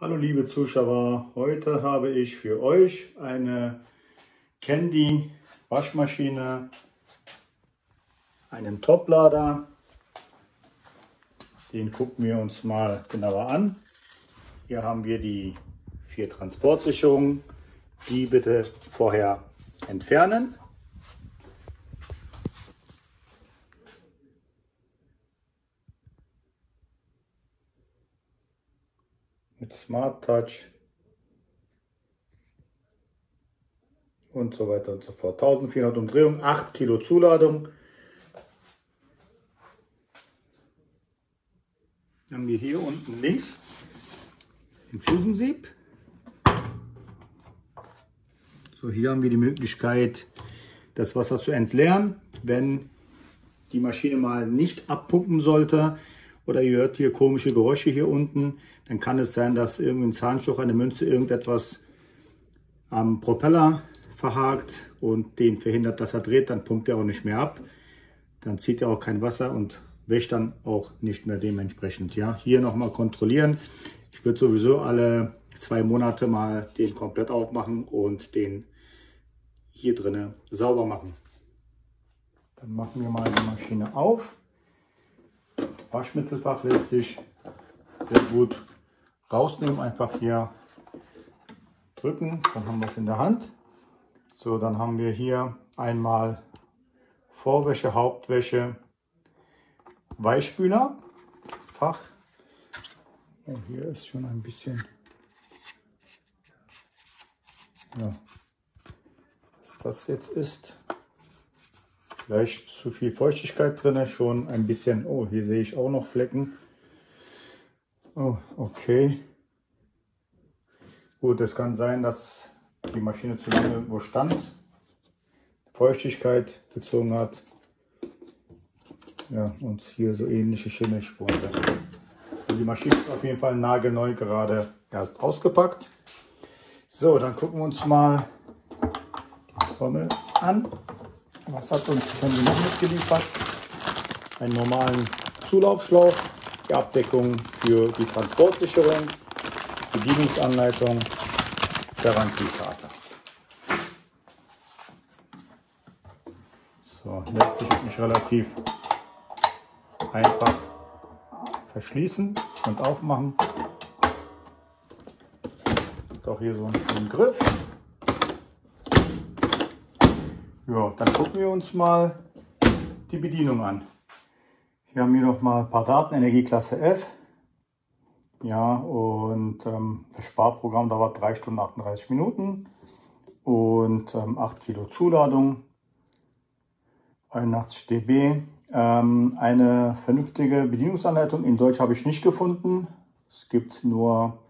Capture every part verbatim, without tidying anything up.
Hallo liebe Zuschauer, heute habe ich für euch eine Candy Waschmaschine, einen Toplader. Den gucken wir uns mal genauer an. Hier haben wir die vier Transportsicherungen, die bitte vorher entfernen. Mit Smart Touch und so weiter und so fort. eintausendvierhundert Umdrehungen, acht Kilo Zuladung. Dann haben wir hier unten links den Infusensieb. So, hier haben wir die Möglichkeit, das Wasser zu entleeren, wenn die Maschine mal nicht abpumpen sollte. Oder ihr hört hier komische Geräusche hier unten, dann kann es sein, dass irgendein Zahnstocher, eine Münze, irgendetwas am Propeller verhakt und den verhindert, dass er dreht, dann pumpt er auch nicht mehr ab. Dann zieht er auch kein Wasser und wäscht dann auch nicht mehr dementsprechend. Ja, hier nochmal kontrollieren. Ich würde sowieso alle zwei Monate mal den komplett aufmachen und den hier drinnen sauber machen. Dann machen wir mal die Maschine auf. Waschmittelfach lässt sich sehr gut rausnehmen, einfach hier drücken, dann haben wir es in der Hand. So, dann haben wir hier einmal Vorwäsche, Hauptwäsche, Weichspülerfach. Und hier ist schon ein bisschen, ja, was das jetzt ist. Vielleicht zu viel Feuchtigkeit drin, schon ein bisschen. Oh, hier sehe ich auch noch Flecken. Oh, okay. Gut, es kann sein, dass die Maschine zu lange irgendwo stand, Feuchtigkeit gezogen hat. Ja, und hier so ähnliche Schimmelspuren sind. Die Maschine ist auf jeden Fall nagelneu, gerade erst ausgepackt. So, dann gucken wir uns mal die Trommel an. Was hat uns Candy noch mitgeliefert? Einen normalen Zulaufschlauch, die Abdeckung für die Transportsicherung, Bedienungsanleitung, Garantiekarte. So, lässt sich mich relativ einfach verschließen und aufmachen. Hat auch hier so einen schönen Griff. Ja, dann gucken wir uns mal die Bedienung an. Hier haben wir noch mal ein paar Daten, Energieklasse F. Ja, und ähm, das Sparprogramm dauert drei Stunden achtunddreißig Minuten und ähm, acht Kilo Zuladung, einundachtzig D B. Ähm, eine vernünftige Bedienungsanleitung in Deutsch habe ich nicht gefunden. Es gibt nur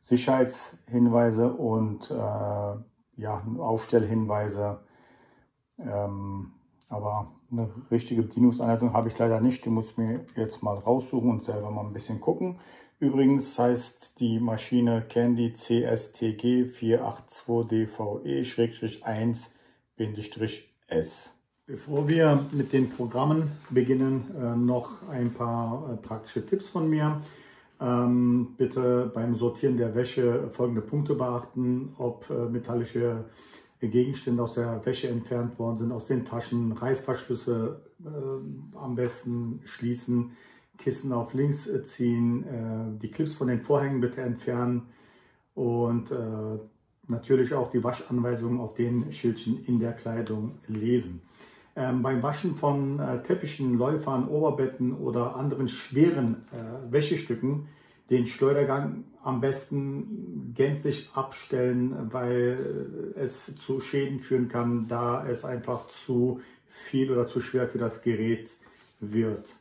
Sicherheitshinweise und äh, ja, Aufstellhinweise. Ähm, aber eine richtige Bedienungsanleitung habe ich leider nicht. Die muss ich mir jetzt mal raussuchen und selber mal ein bisschen gucken. Übrigens heißt die Maschine Candy C S T G vier acht zwei D V E eins S. Bevor wir mit den Programmen beginnen, äh, noch ein paar äh, praktische Tipps von mir. Ähm, bitte beim Sortieren der Wäsche folgende Punkte beachten, ob äh, metallische Gegenstände aus der Wäsche entfernt worden sind, aus den Taschen, Reißverschlüsse äh, am besten schließen, Kissen auf links ziehen, äh, die Clips von den Vorhängen bitte entfernen und äh, natürlich auch die Waschanweisungen auf den Schildchen in der Kleidung lesen. Ähm, beim Waschen von äh, Teppichen, Läufern, Oberbetten oder anderen schweren äh, Wäschestücken den Schleudergang am besten gänzlich abstellen, weil es zu Schäden führen kann, da es einfach zu viel oder zu schwer für das Gerät wird.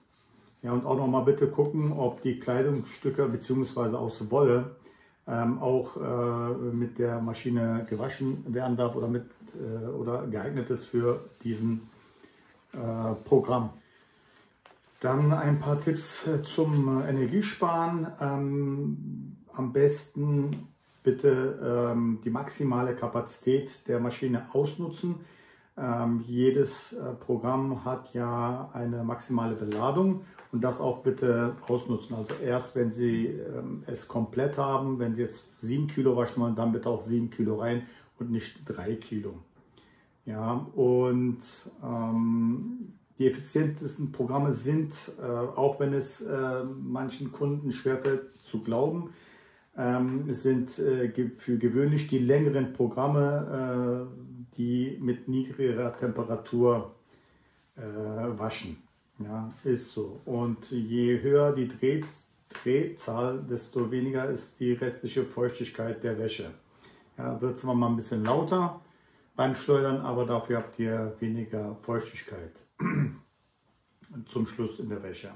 Ja, und auch nochmal bitte gucken, ob die Kleidungsstücke bzw. aus Wolle ähm, auch äh, mit der Maschine gewaschen werden darf oder, mit, äh, oder geeignet ist für diesen äh, Programm. Dann ein paar Tipps zum Energiesparen. Ähm, am besten bitte ähm, die maximale Kapazität der Maschine ausnutzen. Ähm, jedes äh, Programm hat ja eine maximale Beladung und das auch bitte ausnutzen. Also erst, wenn Sie ähm, es komplett haben, wenn Sie jetzt sieben Kilo waschen wollen, dann bitte auch sieben Kilo rein und nicht drei Kilo. Ja, und ähm, die effizientesten Programme sind, äh, auch wenn es äh, manchen Kunden schwerfällt zu glauben, ähm, es sind äh, ge für gewöhnlich die längeren Programme, äh, die mit niedrigerer Temperatur äh, waschen. Ja, ist so. Und je höher die Dreh Drehzahl, desto weniger ist die restliche Feuchtigkeit der Wäsche. Ja, wird zwar mal ein bisschen lauter beim Schleudern, aber dafür habt ihr weniger Feuchtigkeit zum Schluss in der Wäsche.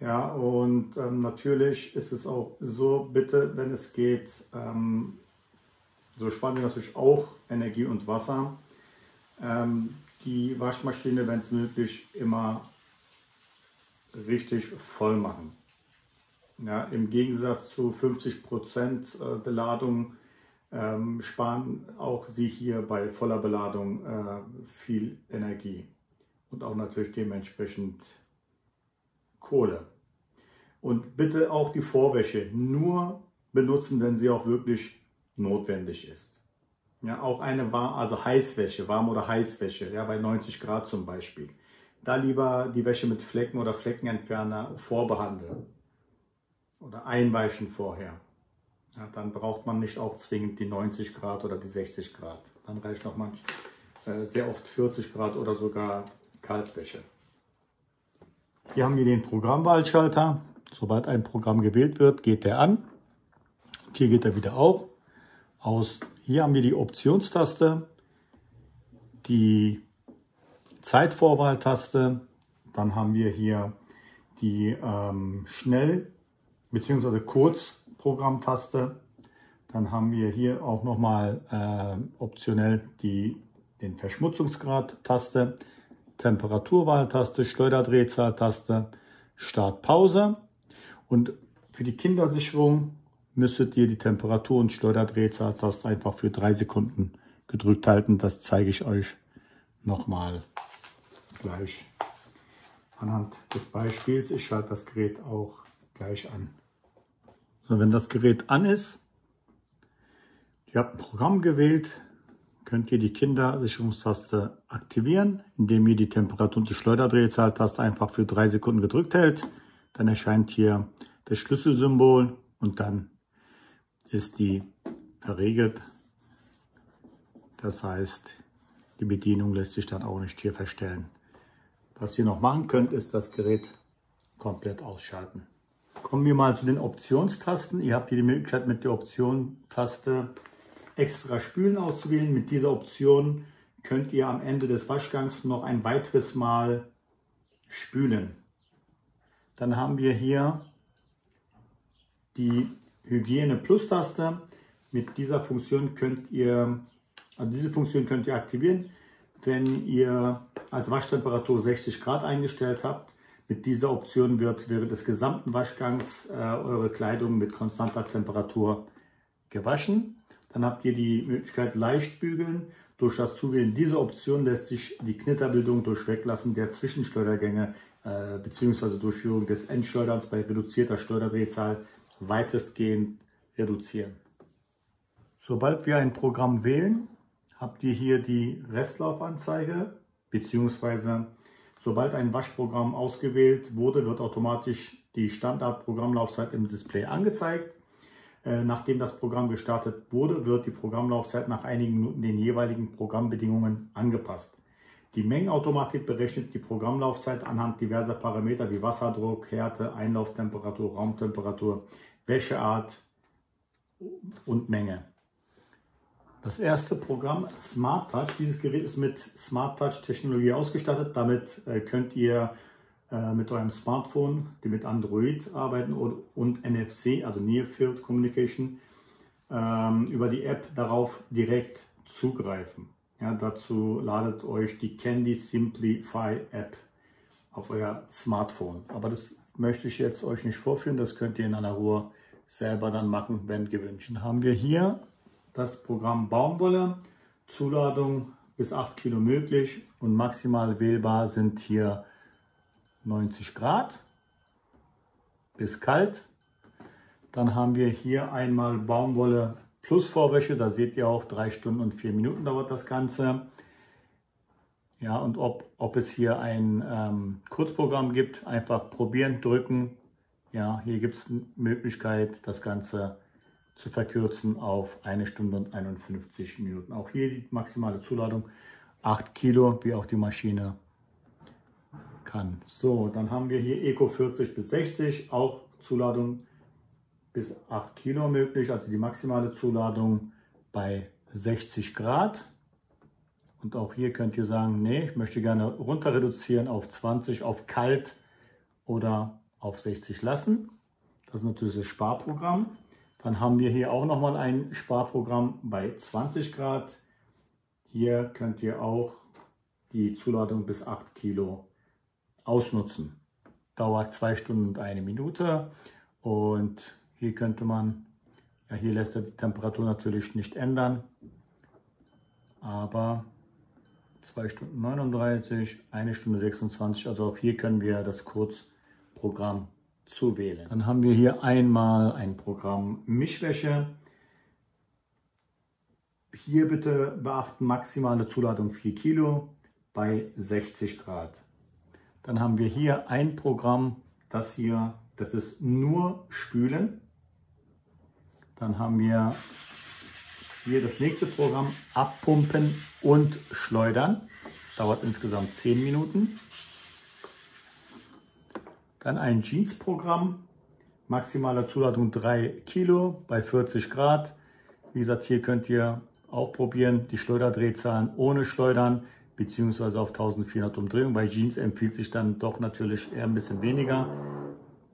Ja, und ähm, natürlich ist es auch so, bitte, wenn es geht, ähm, so sparen wir natürlich auch Energie und Wasser. Ähm, die Waschmaschine, wenn es möglich, immer richtig voll machen. Ja, im Gegensatz zu fünfzig Prozent Beladung ähm, sparen auch Sie hier bei voller Beladung äh, viel Energie und auch natürlich dementsprechend Kohle. Und bitte auch die Vorwäsche nur benutzen, wenn sie auch wirklich notwendig ist. Ja, auch eine warm, also Heißwäsche, warm oder Heißwäsche, ja, bei neunzig Grad zum Beispiel. Da lieber die Wäsche mit Flecken oder Fleckenentferner vorbehandeln oder einweichen vorher. Ja, dann braucht man nicht auch zwingend die neunzig Grad oder die sechzig Grad. Dann reicht noch manchmal äh, sehr oft vierzig Grad oder sogar Kaltwäsche. Hier haben wir den Programmwahlschalter. Sobald ein Programm gewählt wird, geht der an. Und hier geht er wieder auch. Aus. Hier haben wir die Optionstaste, die Zeitvorwahltaste, dann haben wir hier die ähm, Schnell- bzw. Kurzprogrammtaste, dann haben wir hier auch nochmal äh, optionell die, den Verschmutzungsgrad-Taste, Temperaturwahltaste, Schleuderdrehzahl-Taste, Start-Pause und für die Kindersicherung müsstet ihr die Temperatur- und Schleuderdrehzahl-Taste einfach für drei Sekunden gedrückt halten. Das zeige ich euch nochmal gleich anhand des Beispiels. Ich schalte das Gerät auch gleich an. So, wenn das Gerät an ist, ihr habt ein Programm gewählt, könnt ihr die Kindersicherungstaste aktivieren, indem ihr die Temperatur- und die Schleuderdrehzahl-Taste einfach für drei Sekunden gedrückt hält. Dann erscheint hier das Schlüsselsymbol und dann ist die verriegelt. Das heißt, die Bedienung lässt sich dann auch nicht hier verstellen. Was ihr noch machen könnt, ist das Gerät komplett ausschalten. Kommen wir mal zu den Optionstasten. Ihr habt hier die Möglichkeit, mit der Option-Taste extra Spülen auszuwählen. Mit dieser Option könnt ihr am Ende des Waschgangs noch ein weiteres Mal spülen. Dann haben wir hier die Hygiene-Plus-Taste. Mit dieser Funktion könnt ihr, also diese Funktion könnt ihr aktivieren, wenn ihr als Waschtemperatur sechzig Grad eingestellt habt. Mit dieser Option wird während des gesamten Waschgangs äh, eure Kleidung mit konstanter Temperatur gewaschen. Dann habt ihr die Möglichkeit leicht bügeln. Durch das Zuwählen dieser Option lässt sich die Knitterbildung durch Weglassen der Zwischenschleudergänge äh, bzw. Durchführung des Endschleuderns bei reduzierter Schleuderdrehzahl weitestgehend reduzieren. Sobald wir ein Programm wählen, habt ihr hier die Restlaufanzeige, beziehungsweise sobald ein Waschprogramm ausgewählt wurde, wird automatisch die Standardprogrammlaufzeit im Display angezeigt. Äh, nachdem das Programm gestartet wurde, wird die Programmlaufzeit nach einigen Minuten den jeweiligen Programmbedingungen angepasst. Die Mengenautomatik berechnet die Programmlaufzeit anhand diverser Parameter wie Wasserdruck, Härte, Einlauftemperatur, Raumtemperatur, Wäscheart und Menge. Das erste Programm Smart Touch. Dieses Gerät ist mit Smart Touch Technologie ausgestattet. Damit könnt ihr mit eurem Smartphone, die mit Android arbeiten und N F C, also Near Field Communication, über die App darauf direkt zugreifen. Ja, dazu ladet euch die Candy Simplify App auf euer Smartphone. Aber das möchte ich jetzt euch nicht vorführen. Das könnt ihr in aller Ruhe selber dann machen, wenn gewünscht. Dann haben wir hier das Programm Baumwolle, Zuladung, bis acht Kilo möglich und maximal wählbar sind hier neunzig Grad bis kalt. Dann haben wir hier einmal Baumwolle plus Vorwäsche, da seht ihr auch drei Stunden und vier Minuten dauert das Ganze. Ja, und ob, ob es hier ein ähm, Kurzprogramm gibt, einfach probieren, drücken. Ja, hier gibt es eine Möglichkeit, das Ganze zu verkürzen auf eine Stunde und einundfünfzig Minuten. Auch hier die maximale Zuladung, acht Kilo, wie auch die Maschine kann. So, dann haben wir hier Eco vierzig bis sechzig, auch Zuladung bis acht Kilo möglich, also die maximale Zuladung bei sechzig Grad. Und auch hier könnt ihr sagen, nee, ich möchte gerne runter reduzieren auf zwanzig, auf kalt oder auf sechzig lassen. Das ist natürlich das Sparprogramm. Dann haben wir hier auch nochmal ein Sparprogramm bei zwanzig Grad. Hier könnt ihr auch die Zuladung bis acht Kilo ausnutzen. Dauert zwei Stunden und eine Minute. Und hier könnte man, ja, hier lässt er die Temperatur natürlich nicht ändern. Aber zwei Stunden neununddreißig, eine Stunde sechsundzwanzig. Also auch hier können wir das Kurzprogramm zu wählen. Dann haben wir hier einmal ein Programm Mischwäsche. Hier bitte beachten, maximale Zuladung vier Kilo bei sechzig Grad. Dann haben wir hier ein Programm, das hier, das ist nur Spülen. Dann haben wir hier das nächste Programm Abpumpen und Schleudern. Dauert insgesamt zehn Minuten. Dann ein Jeans-Programm, maximale Zuladung drei Kilo bei vierzig Grad. Wie gesagt, hier könnt ihr auch probieren, die Schleuderdrehzahlen ohne Schleudern, beziehungsweise auf eintausendvierhundert Umdrehungen. Bei Jeans empfiehlt sich dann doch natürlich eher ein bisschen weniger,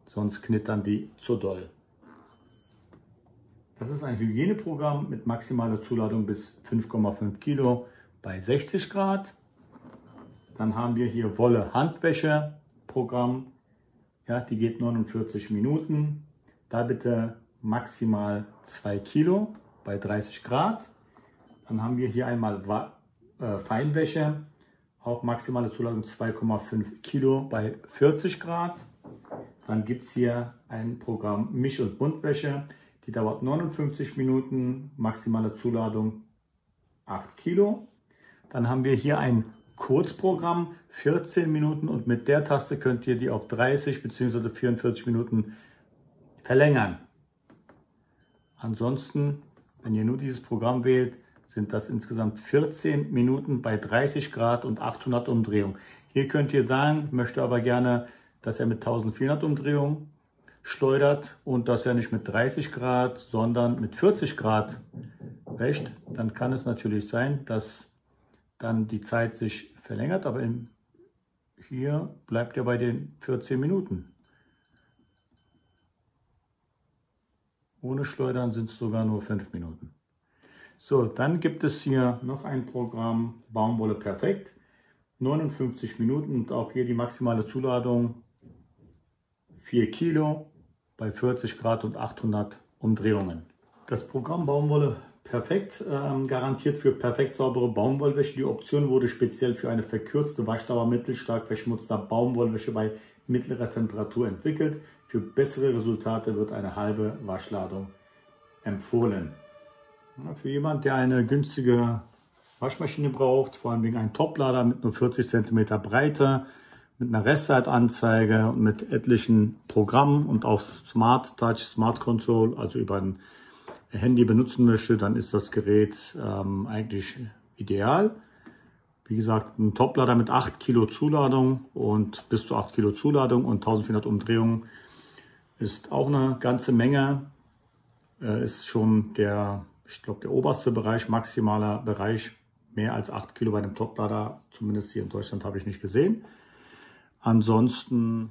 sonst knittern die zu doll. Das ist ein Hygieneprogramm mit maximaler Zuladung bis fünf Komma fünf Kilo bei sechzig Grad. Dann haben wir hier Wolle-Handwäsche-Programm. Ja, die geht neunundvierzig Minuten. Da bitte maximal zwei Kilo bei dreißig Grad. Dann haben wir hier einmal Feinwäsche. Auch maximale Zuladung zwei Komma fünf Kilo bei vierzig Grad. Dann gibt es hier ein Programm Misch- und Buntwäsche. Die dauert neunundfünfzig Minuten, maximale Zuladung acht Kilo. Dann haben wir hier ein Kurzprogramm, vierzehn Minuten, und mit der Taste könnt ihr die auf dreißig bzw. vierundvierzig Minuten verlängern. Ansonsten, wenn ihr nur dieses Programm wählt, sind das insgesamt vierzehn Minuten bei dreißig Grad und achthundert Umdrehungen. Hier könnt ihr sagen, möchte aber gerne, dass er mit eintausendvierhundert Umdrehungen schleudert und dass er nicht mit dreißig Grad, sondern mit vierzig Grad wäscht. Dann kann es natürlich sein, dass dann die Zeit sich verlängert, aber in, hier bleibt er bei den vierzehn Minuten. Ohne Schleudern sind es sogar nur fünf Minuten. So, dann gibt es hier noch ein Programm Baumwolle perfekt, neunundfünfzig Minuten, und auch hier die maximale Zuladung vier Kilo bei vierzig Grad und achthundert Umdrehungen. Das Programm Baumwolle perfekt ähm, garantiert für perfekt saubere Baumwollwäsche. Die Option wurde speziell für eine verkürzte Waschdauer mittelstark verschmutzter Baumwollwäsche bei mittlerer Temperatur entwickelt. Für bessere Resultate wird eine halbe Waschladung empfohlen. Ja, für jemanden, der eine günstige Waschmaschine braucht, vor allem wegen einem Toplader mit nur vierzig Zentimeter Breite, mit einer Restzeitanzeige und mit etlichen Programmen und auch Smart Touch, Smart Control, also über ein Handy benutzen möchte, dann ist das Gerät ähm, eigentlich ideal. Wie gesagt, ein Toplader mit acht Kilo Zuladung und bis zu acht Kilo Zuladung und eintausendvierhundert Umdrehungen ist auch eine ganze Menge. Äh, ist schon der, ich glaube, der oberste Bereich, maximaler Bereich, mehr als acht Kilo bei einem Toplader, zumindest hier in Deutschland habe ich nicht gesehen. Ansonsten,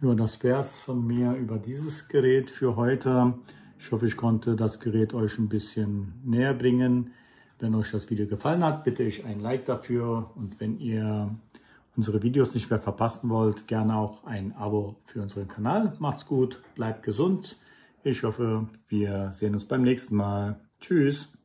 ja, das wäre es von mir über dieses Gerät für heute. Ich hoffe, ich konnte das Gerät euch ein bisschen näher bringen. Wenn euch das Video gefallen hat, bitte ich ein Like dafür. Und wenn ihr unsere Videos nicht mehr verpassen wollt, gerne auch ein Abo für unseren Kanal. Macht's gut, bleibt gesund. Ich hoffe, wir sehen uns beim nächsten Mal. Tschüss.